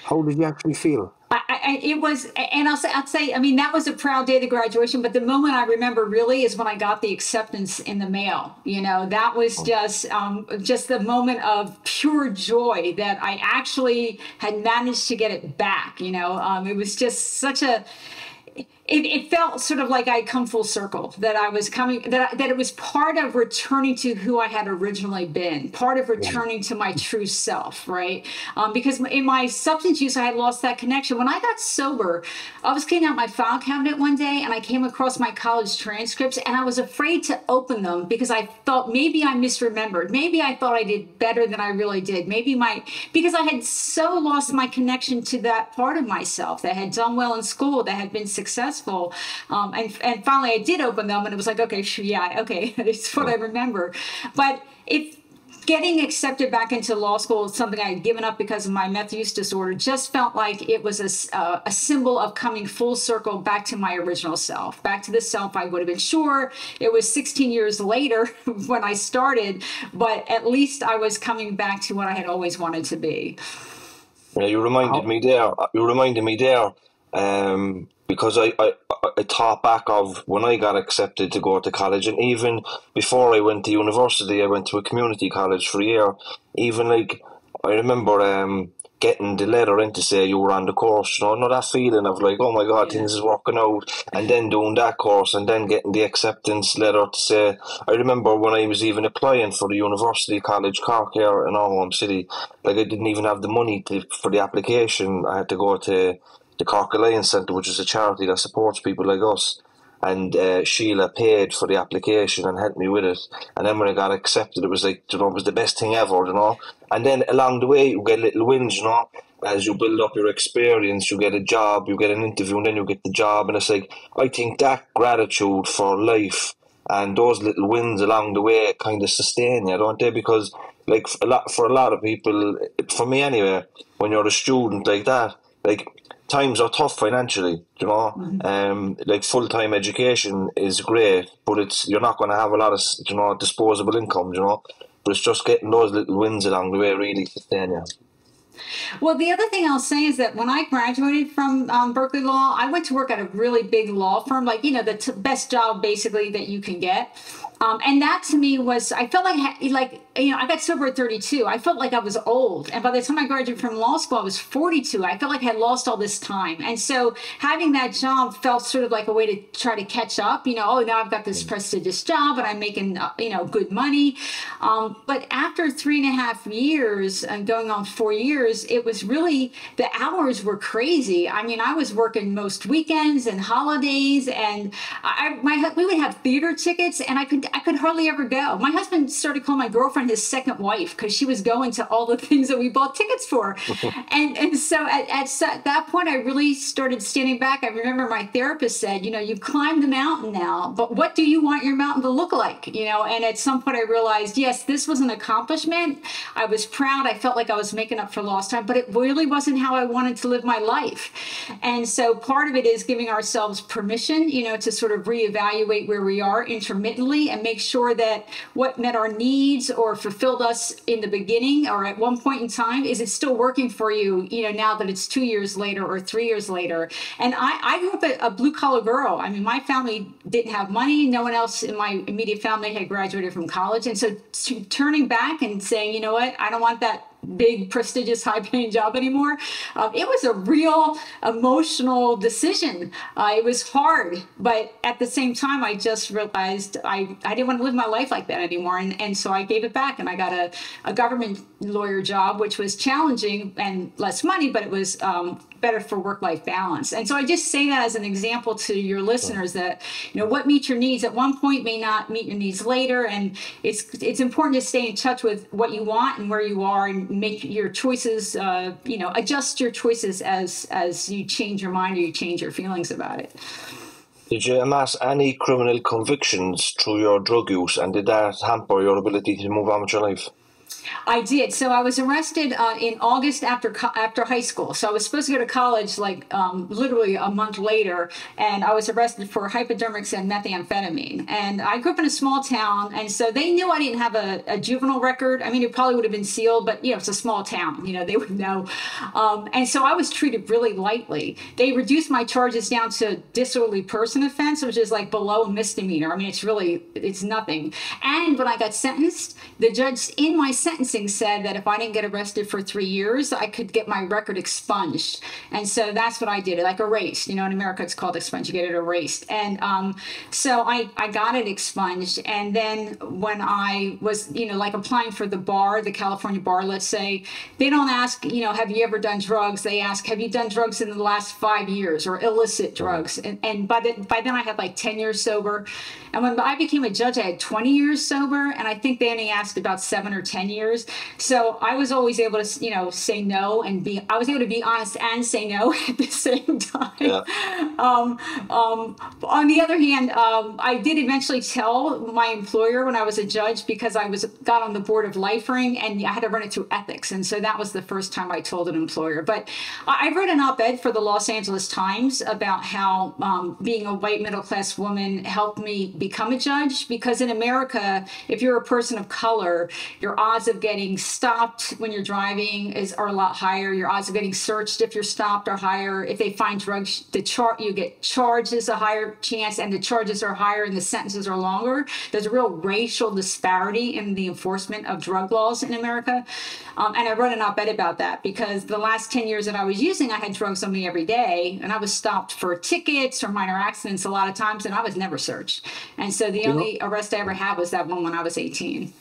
How did you actually feel? I, I, it was, and I'll say, I'll say, I mean, that was a proud day of the graduation, but the moment I remember really is when I got the acceptance in the mail. You know, that was just, um, just the moment of pure joy that I actually had managed to get it back. You know, um, it was just such a, It, it felt sort of like I'd come full circle, that I was coming, that, that it was part of returning to who I had originally been, part of returning to my true self, right? Um, because in my substance use, I had lost that connection. When I got sober, I was cleaning out my file cabinet one day, and I came across my college transcripts, and I was afraid to open them because I felt maybe I misremembered. Maybe I thought I did better than I really did. Maybe my, because I had so lost my connection to that part of myself that had done well in school, that had been successful. Um, and, and finally I did open them, and it was like, okay, sure, yeah, okay, it's what I remember. But if getting accepted back into law school is something I had given up because of my meth use disorder, just felt like it was a, uh, a symbol of coming full circle back to my original self, back to the self I would have been. Sure, it was sixteen years later when I started, but at least I was coming back to what I had always wanted to be. Yeah, you reminded me there. You reminded me there. Um, because I, I, I thought back of when I got accepted to go to college, and even before I went to university, I went to a community college for a year. Even like, I remember um, getting the letter in to say you were on the course, you know, not that feeling of like, oh my God, yeah, things is working out, and then doing that course, and then getting the acceptance letter to say, I remember when I was even applying for the university college, Cork here in our home city, like I didn't even have the money to, for the application. I had to go to the Cork Alliance Centre, which is a charity that supports people like us, and uh, Sheila paid for the application and helped me with it. And then when I got accepted, it was like, you know, it was the best thing ever, you know. And then along the way, you get little wins, you know, as you build up your experience, you get a job, you get an interview, and then you get the job. And it's like, I think that gratitude for life and those little wins along the way kind of sustain you, don't they? Because like a lot, for a lot of people, for me anyway, when you're a student like that, like, times are tough financially, you know. Mm-hmm. Um, like full-time education is great, but it's, you're not going to have a lot of, you know, disposable income, you know. But it's just getting those little wins along the way really sustain you. Well, the other thing I'll say is that when I graduated from um, Berkeley Law, I went to work at a really big law firm, like, you know, the t best job basically that you can get. Um, and that to me was, I felt like, I like, you know, I got sober at thirty-two. I felt like I was old. And by the time I graduated from law school, I was forty-two. I felt like I had lost all this time. And so having that job felt sort of like a way to try to catch up, you know, oh, now I've got this prestigious job and I'm making, uh, you know, good money. Um, but after three and a half years and going on four years, it was really, the hours were crazy. I mean, I was working most weekends and holidays, and I, my, we would have theater tickets, and I could, I could hardly ever go. My husband started calling my girlfriend boyfriend his second wife because she was going to all the things that we bought tickets for. and and so at, at that point, I really started standing back. I remember my therapist said, you know, you've climbed the mountain now, but what do you want your mountain to look like? You know, and at some point I realized, yes, this was an accomplishment. I was proud. I felt like I was making up for lost time, but it really wasn't how I wanted to live my life. And so part of it is giving ourselves permission, you know, to sort of reevaluate where we are intermittently and make sure that what met our needs or fulfilled us in the beginning or at one point in time, is it still working for you, you know, now that it's two years later or three years later. And I, I grew up a, a blue collar girl. I mean, my family didn't have money. No one else in my immediate family had graduated from college. And so t- turning back and saying, you know what, I don't want that big, prestigious, high-paying job anymore. Uh, it was a real emotional decision. Uh, it was hard, but at the same time, I just realized I, I didn't want to live my life like that anymore, and, and so I gave it back, and I got a, a government lawyer job, which was challenging and less money, but it was um, better for work-life balance. And so I just say that as an example to your listeners that, you know, what meets your needs at one point may not meet your needs later, and it's it's important to stay in touch with what you want and where you are, and make your choices, uh, you know, adjust your choices as as you change your mind or you change your feelings about it. Did you amass any criminal convictions through your drug use, and did that hamper your ability to move on with your life? I did. So I was arrested uh, in August after co- after high school. So I was supposed to go to college like um, literally a month later, and I was arrested for hypodermics and methamphetamine. And I grew up in a small town, and so they knew I didn't have a, a juvenile record. I mean, it probably would have been sealed, but, you know, it's a small town. You know, they would know. Um, and so I was treated really lightly. They reduced my charges down to disorderly person offense, which is like below a misdemeanor. I mean, it's really, it's nothing. And when I got sentenced, the judge in my sentence sentencing said that if I didn't get arrested for three years, I could get my record expunged. And so that's what I did, like erased. You know, in America, it's called expunged. You get it erased. And um, so I, I got it expunged. And then when I was, you know, like applying for the bar, the California bar, let's say, they don't ask, you know, have you ever done drugs? They ask, have you done drugs in the last five years or illicit drugs? And, and by, the, by then I had like ten years sober. And when I became a judge, I had twenty years sober. And I think they only asked about seven or ten years. So I was always able to, you know, say no and be, I was able to be honest and say no at the same time. Yeah. Um, um, on the other hand, um, I did eventually tell my employer when I was a judge because I was got on the board of LifeRing and I had to run it through ethics. And so that was the first time I told an employer. But I, I wrote an op-ed for the Los Angeles Times about how um, being a white middle-class woman helped me become a judge, because in America, if you're a person of color, your odds of of getting stopped when you're driving is are a lot higher. Your odds of getting searched if you're stopped are higher. If they find drugs, the char- you get charged is a higher chance, and the charges are higher and the sentences are longer. There's a real racial disparity in the enforcement of drug laws in America. Um, and I wrote an op-ed about that because the last ten years that I was using, I had drugs on me every day, and I was stopped for tickets or minor accidents a lot of times, and I was never searched. And so the you only know- arrest I ever had was that one when I was eighteen.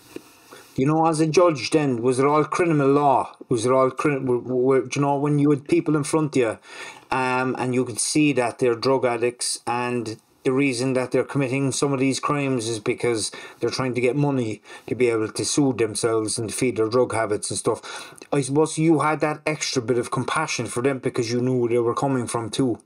You know, as a judge then, was it all criminal law? Was it all criminal? You know, when you had people in front of you um, and you could see that they're drug addicts, and the reason that they're committing some of these crimes is because they're trying to get money to be able to soothe themselves and feed their drug habits and stuff. I suppose you had that extra bit of compassion for them because you knew where they were coming from too.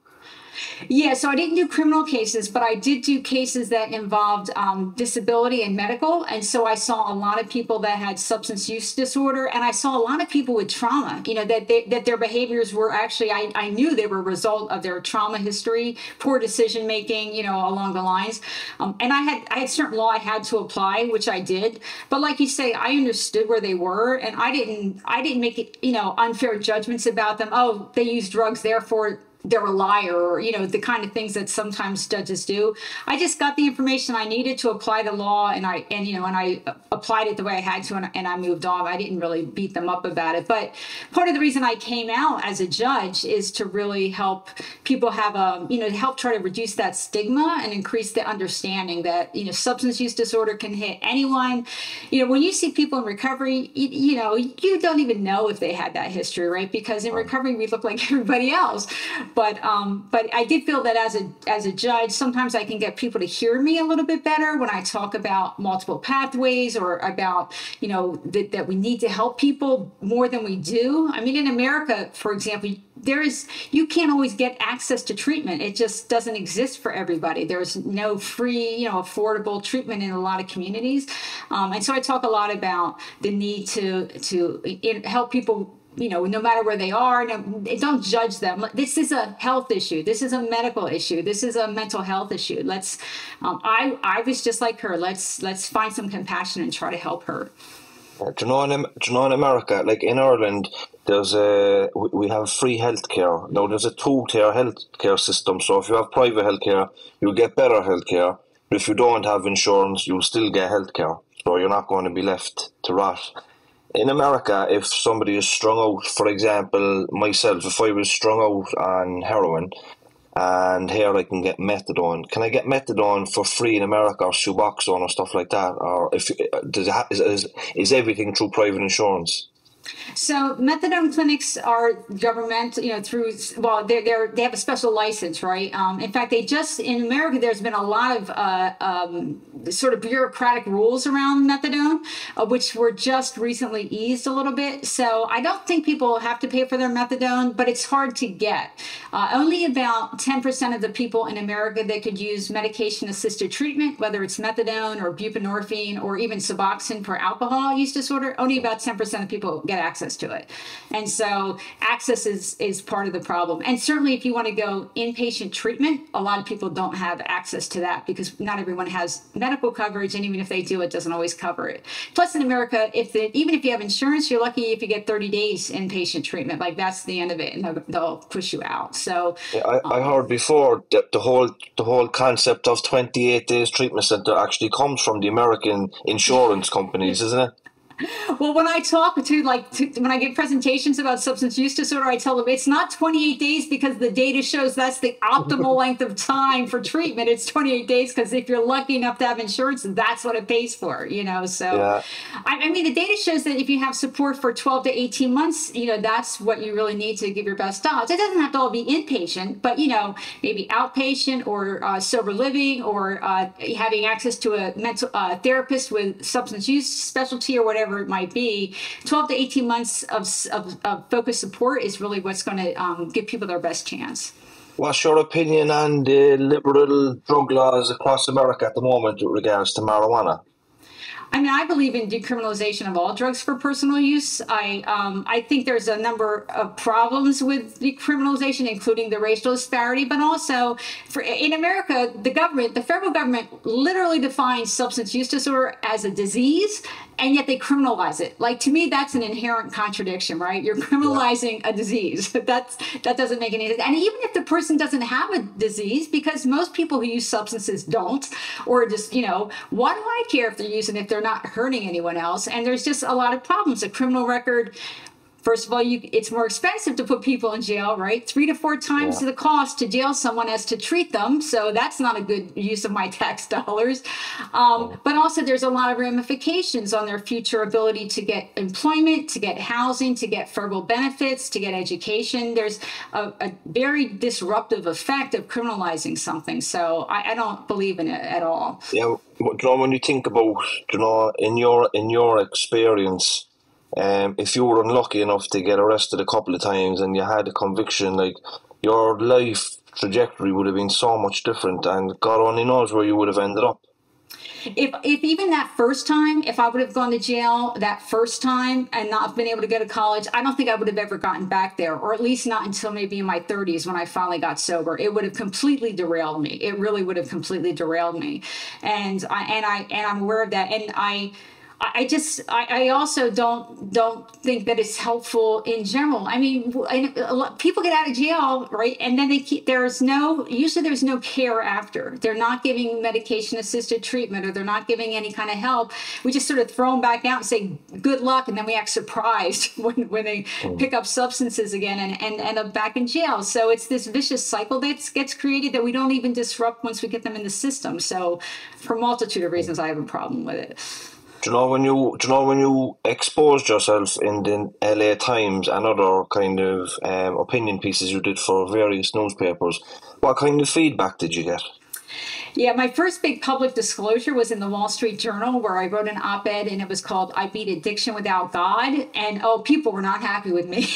Yeah, so I didn't do criminal cases, but I did do cases that involved um, disability and medical. And so I saw a lot of people that had substance use disorder, and I saw a lot of people with trauma, you know, that they, that their behaviors were actually, I, I knew they were a result of their trauma history, poor decision making, you know, along the lines. Um, and I had I had certain law I had to apply, which I did. But like you say, I understood where they were, and I didn't I didn't make it, you know, unfair judgments about them. Oh, they use drugs, therefore they're a liar, or, you know, the kind of things that sometimes judges do. I just got the information I needed to apply the law, and I, and, you know, and I applied it the way I had to, and, and I moved on. I didn't really beat them up about it. But part of the reason I came out as a judge is to really help people have a, you know, to help try to reduce that stigma and increase the understanding that, you know, substance use disorder can hit anyone. You know, when you see people in recovery, you, you know, you don't even know if they had that history, right? Because in recovery, we look like everybody else. But um, but I did feel that as a as a judge, sometimes I can get people to hear me a little bit better when I talk about multiple pathways or forever about, you know, that, that we need to help people more than we do. I mean, in America, for example, there is, you can't always get access to treatment. It just doesn't exist for everybody. There's no free, you know, affordable treatment in a lot of communities. Um, and so I talk a lot about the need to, to it, help people, you know, no matter where they are, no, don't judge them. This is a health issue. This is a medical issue. This is a mental health issue. Let's, um, I, I was just like her. Let's, let's find some compassion and try to help her. Do you know, in, do you know in America, like in Ireland, there's a, we have free healthcare. Now there's a two-tier healthcare system. So if you have private healthcare, you'll get better healthcare. But if you don't have insurance, you'll still get healthcare. So you're not going to be left to rot. In America, if somebody is strung out, for example, myself, if I was strung out on heroin, and here I can get methadone, can I get methadone for free in America, or Suboxone or stuff like that? Or if does it ha- is, is, is everything through private insurance? So methadone clinics are government, you know, through, well, they're, they're, they have a special license, right? Um, in fact, they just, in America, there's been a lot of uh, um, sort of bureaucratic rules around methadone, uh, which were just recently eased a little bit. So I don't think people have to pay for their methadone, but it's hard to get. Uh, only about ten percent of the people in America that could use medication-assisted treatment, whether it's methadone or buprenorphine or even Suboxone for alcohol use disorder, only about ten percent of people get access to it. And so access is, is part of the problem. And certainly if you want to go inpatient treatment, a lot of people don't have access to that because not everyone has medical coverage. And even if they do, it doesn't always cover it. Plus in America, if the, even if you have insurance, you're lucky if you get thirty days inpatient treatment, like that's the end of it. And they'll push you out. So yeah, I, um, I heard before that the whole, the whole concept of twenty-eight days treatment center actually comes from the American insurance companies, isn't it? Well, when I talk to, like, to, when I give presentations about substance use disorder, I tell them it's not twenty-eight days because the data shows that's the optimal length of time for treatment. It's twenty-eight days because if you're lucky enough to have insurance, that's what it pays for, you know. So, yeah. I, I mean, the data shows that if you have support for twelve to eighteen months, you know, that's what you really need to give your best odds. It doesn't have to all be inpatient, but, you know, maybe outpatient or uh, sober living or uh, having access to a mental uh, therapist with substance use specialty or whatever. It might be twelve to eighteen months of, of, of focused support is really what's going to um, give people their best chance. What's your opinion on the liberal drug laws across America at the moment with regards to marijuana? I mean, I believe in decriminalization of all drugs for personal use. I um, I think there's a number of problems with decriminalization, including the racial disparity, but also for, in America, the government, the federal government literally defines substance use disorder as a disease, and yet they criminalize it. Like, to me, that's an inherent contradiction, right? You're criminalizing yeah. a disease. That's, that doesn't make any sense. And even if the person doesn't have a disease, because most people who use substances don't, or just, you know, why do I care if they're using it if they're not hurting anyone else? And there's just a lot of problems. A criminal record, first of all, you, it's more expensive to put people in jail, right? Three to four times yeah. the cost to jail someone as to treat them. So that's not a good use of my tax dollars. Um, but also there's a lot of ramifications on their future ability to get employment, to get housing, to get federal benefits, to get education. There's a, a very disruptive effect of criminalizing something. So I, I don't believe in it at all. Yeah, John, when you think about, you know, in your in your experience, Um, if you were unlucky enough to get arrested a couple of times and you had a conviction, like, your life trajectory would have been so much different, and God only knows where you would have ended up. If if even that first time, if I would have gone to jail that first time and not been able to go to college, I don't think I would have ever gotten back there, or at least not until maybe in my thirties when I finally got sober. It would have completely derailed me. It really would have completely derailed me. And I and I and I'm aware of that. And I I just, I, I also don't don't think that it's helpful in general. I mean, a lot, people get out of jail, right? And then they keep, there's no, usually there's no care after. They're not giving medication-assisted treatment, or they're not giving any kind of help. We just sort of throw them back out and say, good luck. And then we act surprised when, when they oh. pick up substances again and, and end up back in jail. So it's this vicious cycle that gets created that we don't even disrupt once we get them in the system. So for a multitude of reasons, I have a problem with it. Do you know when you do you know when you exposed yourself in the L A Times and other kind of um, opinion pieces you did for various newspapers, what kind of feedback did you get? Yeah, my first big public disclosure was in the Wall Street Journal, where I wrote an op-ed, and it was called "I Beat Addiction Without God," and oh, people were not happy with me.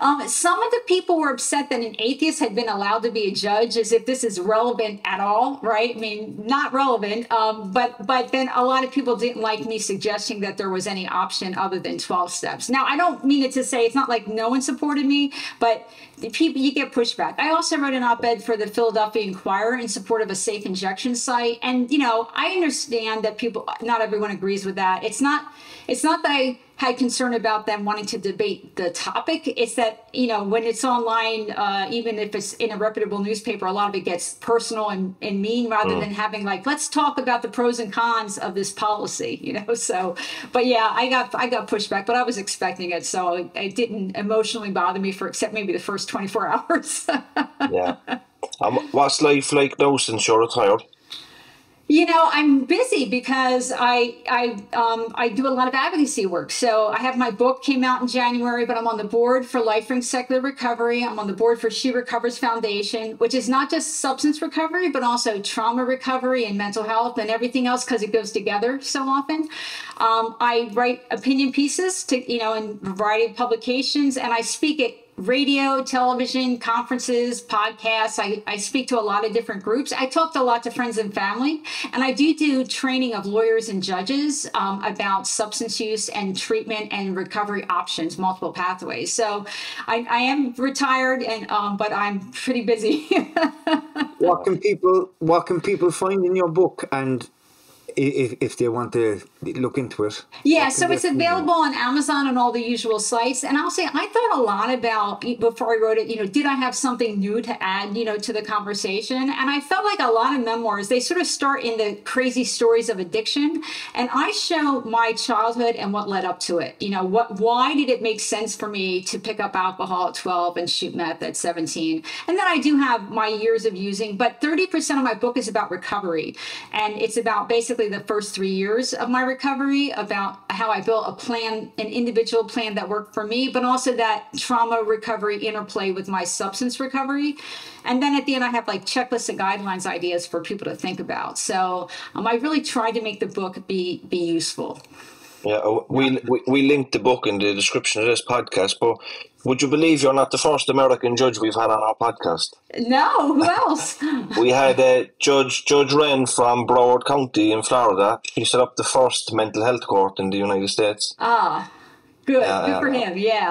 Um, some of the people were upset that an atheist had been allowed to be a judge, as if this is relevant at all, right? I mean, not relevant, um, but but then a lot of people didn't like me suggesting that there was any option other than twelve steps. Now, I don't mean it to say it's not like no one supported me, but the people, you get pushback. I also wrote an op-ed for the Philadelphia Inquirer in support of a safe injection site. And, you know, I understand that people, not everyone agrees with that. It's not, it's not that I had concern about them wanting to debate the topic. It's that, you know, when it's online, uh, even if it's in a reputable newspaper, a lot of it gets personal and, and mean, rather mm. than having like, let's talk about the pros and cons of this policy, you know? So, but yeah, I got, I got pushback, but I was expecting it. So it didn't emotionally bother me for, except maybe the first twenty-four hours. Yeah. And what's life like now since you're retired? You know, I'm busy because I I um, I do a lot of advocacy work. So I have my book came out in January, but I'm on the board for LifeRing Secular Recovery. I'm on the board for She Recovers Foundation, which is not just substance recovery, but also trauma recovery and mental health and everything else, because it goes together so often. Um, I write opinion pieces to you know in a variety of publications, and I speak at radio, television, conferences, podcasts. I, I speak to a lot of different groups. I talk to a lot to friends and family, and I do do training of lawyers and judges um, about substance use and treatment and recovery options, multiple pathways. So I, I am retired, and um, but I'm pretty busy. What can people, what can people find in your book, and If, if they want to look into it? Yeah, so it's available on Amazon and all the usual sites. And I'll say, I thought a lot about, before I wrote it, you know, did I have something new to add, you know, to the conversation? And I felt like a lot of memoirs, they sort of start in the crazy stories of addiction. And I show my childhood and what led up to it. You know, what, why did it make sense for me to pick up alcohol at twelve and shoot meth at seventeen? And then I do have my years of using, but thirty percent of my book is about recovery. And it's about basically the first three years of my recovery, about how I built a plan, an individual plan that worked for me, but also that trauma recovery interplay with my substance recovery. And then at the end, I have like checklists and guidelines ideas for people to think about. So um, I really tried to make the book be be useful. Yeah, we, we, we linked the book in the description of this podcast, but would you believe you're not the first American judge we've had on our podcast? No, who else? We had uh, Judge Judge Wren from Broward County in Florida. She set up the first mental health court in the United States. Ah, good. Uh, good for him, yeah.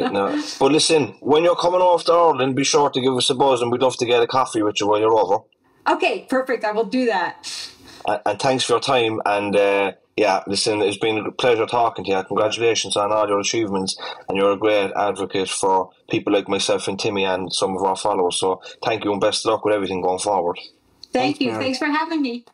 No. But listen, when you're coming off to Ireland, be sure to give us a buzz, and we'd love to get a coffee with you while you're over. Okay, perfect. I will do that. And, and thanks for your time, and... Uh, Yeah, listen, it's been a pleasure talking to you. Congratulations on all your achievements, and you're a great advocate for people like myself and Timmy and some of our followers. So thank you, and best of luck with everything going forward. Thank Thanks, you. Mary. Thanks for having me.